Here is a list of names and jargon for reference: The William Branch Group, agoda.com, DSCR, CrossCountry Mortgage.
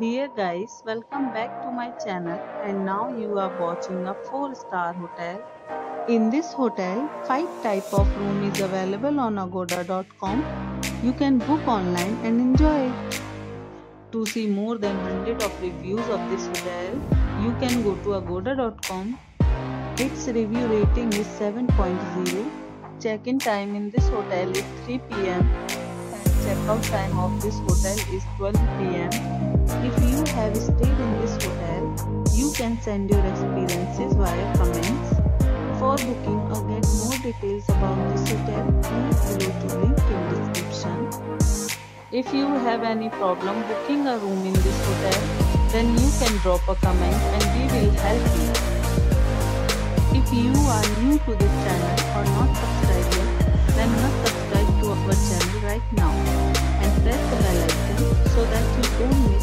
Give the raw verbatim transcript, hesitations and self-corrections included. Dear guys, welcome back to my channel, and now you are watching a four star hotel. In this hotel, five type of room is available on agoda dot com. You can book online and enjoy it. To see more than one hundred of reviews of this hotel, you can go to agoda dot com. Its review rating is seven point zero. Check-in time in this hotel is three p m and check-out time of this hotel is twelve p m If you have stayed in this hotel, you can send your experiences via comments. For booking or get more details about this hotel, please go to link in description. If you have any problem booking a room in this hotel, then you can drop a comment and we will help you. If you are new to this channel or not subscribed yet, then must subscribe to our channel right now and press the bell icon so that you don't miss